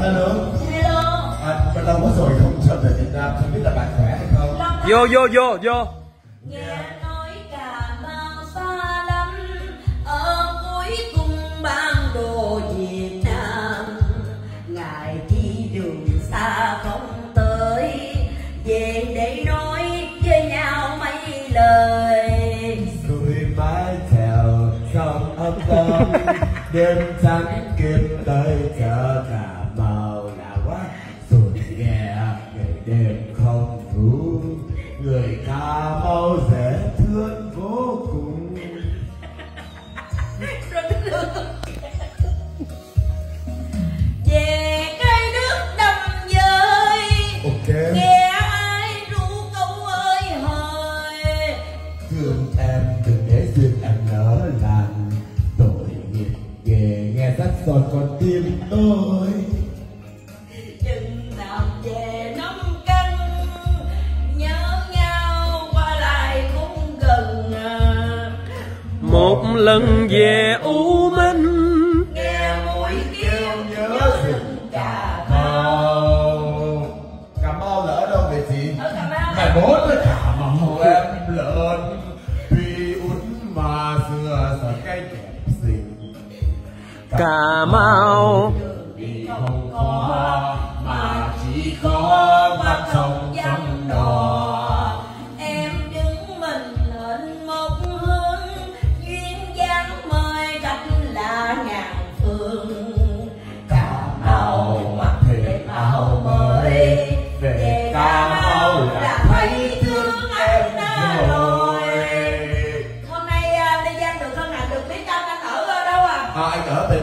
Hello. Hello. Và lâu quá rồi không trở về Việt Nam, không biết là bạn khỏe hay không? Vô vô vô vô. Nghe nói Cà Mau xa lắm, ở cuối cùng ban đồ Việt Nam. Ngài đi đường xa không tới, về để nói với nhau mấy lời. Rồi mái chèo trong ấm đông, đêm trắng kiếm tới chợ cả. Người Cà Mau dễ thương vô cùng. Về cái nước đồng giới, okay. Nghe ai ru câu ơi hồi. Thương em đừng để duyên em nỡ làng. Tội nghiệp ghê nghe rắc giòn con tim tôi. Chừng nào về năm canh một lần về U Minh, nghe mũi kêu nhớ rừng Cà Mau. Cà Mau là ở đâu vậy chị? Ở Cà Mau. Mày bố với Cà Mau em lớn, tuy út mà xưa sợ cái đẹp xinh. Cà Mau vì không khó mà chỉ khó bắt trong trăm đò. Về Cà Mau là thấy thương anh đã rồi. Hôm nay Lê Giang được thân hành được biết anh đang ở đâu à? Anh ở bên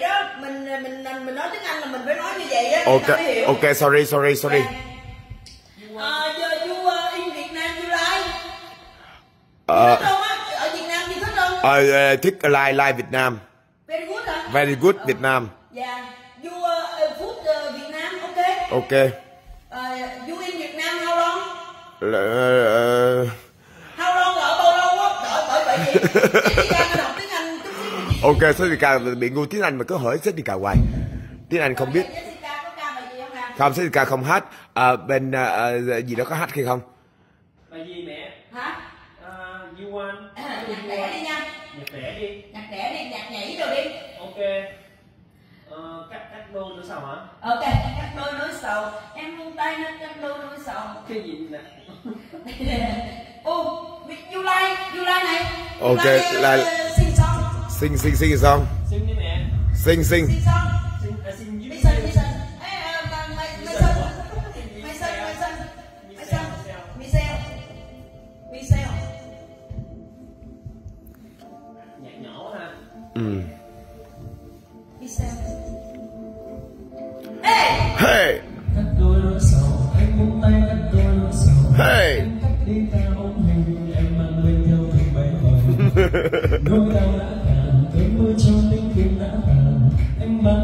đó. Mình nói tiếng Anh là mình phải nói như vậy á. Ok ok, sorry sorry sorry. You in Việt Nam you like? Ở Việt Nam you thích không? Thích like Việt Nam. Very good hả? Very good Việt Nam. Yeah. You food Việt Nam ok? Ok. You in Việt Nam how long? How long ở bao lâu á? Bởi vậy thì Jessica đọc tiếng Anh chút xíu. Ok, Jessica bị ngu tiếng Anh mà cứ hỏi Jessica hoài. Tiếng Anh không biết. Jessica có ca bài gì không nào? Không, Jessica không hát. Bên gì đó có hát hay không? Bài gì mẹ? Hả? You want? Nhạc đẻ đi nha. Nhạc đẻ đi. Nhạc đẻ đi, nhạc nhảy rồi đi. Ok. Cắt đôi nối sầu hả? Ok, cắt đôi nối sầu. Em buông tay nên cắt đôi nối sầu. Cái gì nè? Ô, you like này. Ok, là sing song. Sing đi mẹ. Sing. Mày sing. Nhạc nhỏ ha. Hey. Hey. Hey.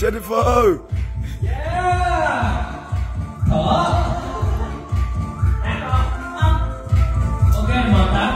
Jennifer. Yeah. Thở. Ok, mở tắt.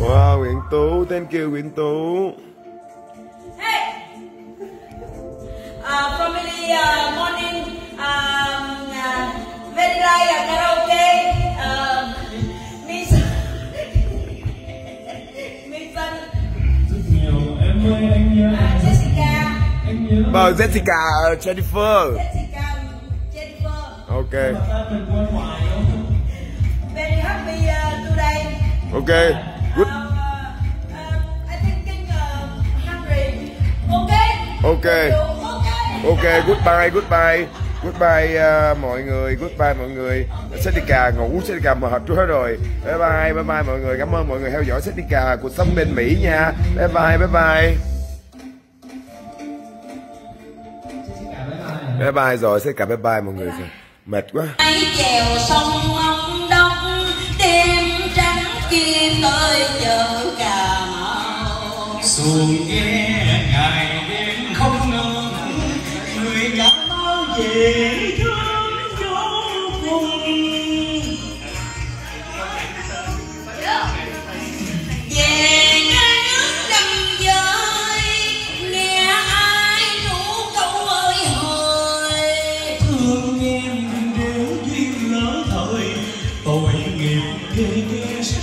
Wow, Nguyễn Tu, thank you Nguyễn Tu. Hey. Family morning. Very like karaoke. mời Jessica, Jennifer. Jessica, Jennifer. Okay. Very happy today. Okay. Good. I think 100. Okay. Okay. Okay. Goodbye. Goodbye. Goodbye mọi người, goodbye mọi người. Jessica ngủ, Jessica mệt trưa rồi. Bye bye mọi người, cảm ơn mọi người theo dõi Jessica cuộc sống bên Mỹ nha. Bye bye. Bye bye rồi, Jessica bye bye mọi người. Mệt quá. Chèo sông ông đông, đêm trắng kia tới chợ Cà Mau. Xuồng nghe ngày đêm không ngừng, người Cà Mau về thương vô cùng. Về cái nước đầm dơi, nghe ai rủ câu ơi hồi. Thương em đều duyên lỡ thời, tội nghiệp ghê ghê sắc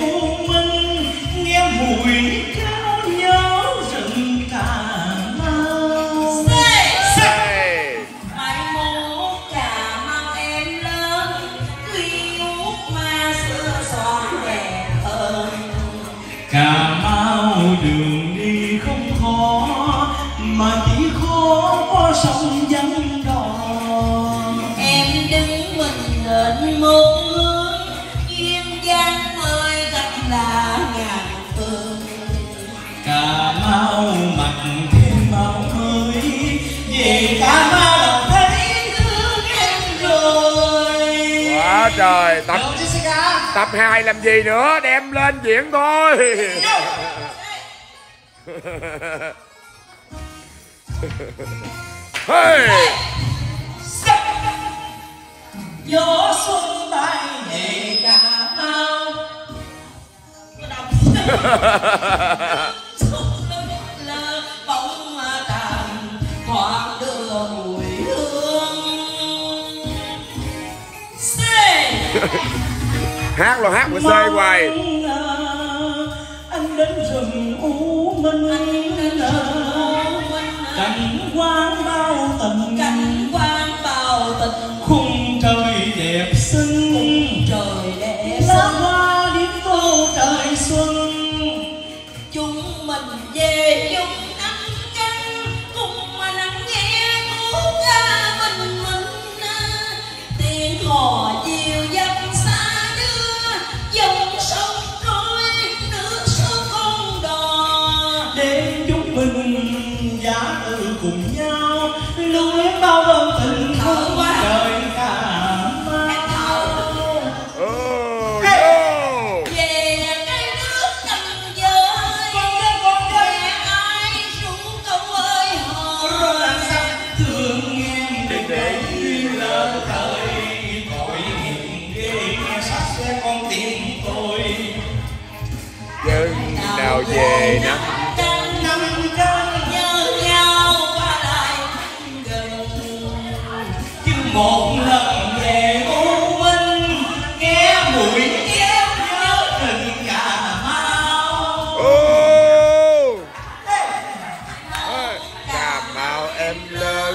U Minh, nghe mùi cao nhớ rừng Cà Mau. Mai mốt Cà Mau em lớn, tuy út mà sữa son đẹp hơn. Cà Mau đường đi không khó, mà chỉ khó qua sông vắng đò. Em đứng mình lên một hướng, duyên dáng ơi thật là ngàn phương. Cà Mau mặc thêm màu mới, về Cà Mau đâu thấy thương em rồi. Quá trời, tập 2 làm gì nữa, đem lên diễn thôi. Hey! Gió xuân bay về Cà Mau. Xuân lơ bóng tàn khoảng đường hồi hương. Hát là hát mà xê hoài. Anh đến rừng U Minh, anh cảnh quang bao tình, cảnh quang bao tình. Khung trời đẹp xinh, khung trời đẹp xinh. Lá hoa điểm tô trời xuân. Chúng mình về chung nắng canh, cùng mà lắng nghe khúc ca bình minh. Tiếng hò chiều dâng xa đưa, dòng sông trôi nước sông con đò. Để chúng mình giá từ cùng nhau, lối bao ơn tình thương trời Cà Mau. Về cái nước đầm dơi, nghe ai rủ câu ơi hồi. Thương em đừng để duyên lỡ thời, tội nghiệp ghê nghe sắc sẽ con tim tôi. Chừng nào về năm một lần về U Minh, nghe mùi kéo nhớ rừng Cà Mau. Cà Mau em lớn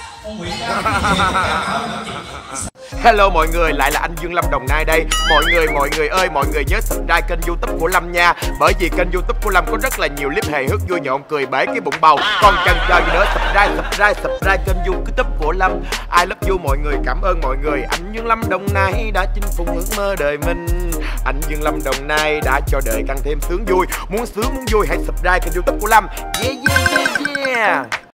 Hello mọi người, lại là anh Dương Lâm Đồng Nai đây. Mọi người ơi, mọi người nhớ subscribe kênh YouTube của Lâm nha. Bởi vì kênh YouTube của Lâm có rất là nhiều clip hài hước vui nhộn, cười bể cái bụng bầu. Còn cần chờ gì nữa, subscribe kênh YouTube của Lâm. I love you mọi người, cảm ơn mọi người. Anh Dương Lâm Đồng Nai đã chinh phục ước mơ đời mình. Anh Dương Lâm Đồng Nai đã cho đời càng thêm sướng vui. Muốn sướng muốn vui hãy subscribe kênh YouTube của Lâm. Yeah.